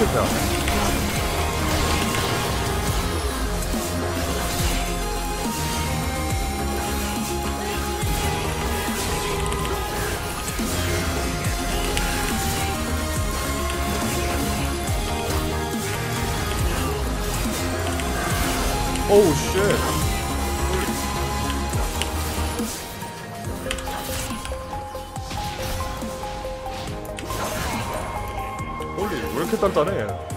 실패야. 오우 쉣. 왜 이렇게 단단해?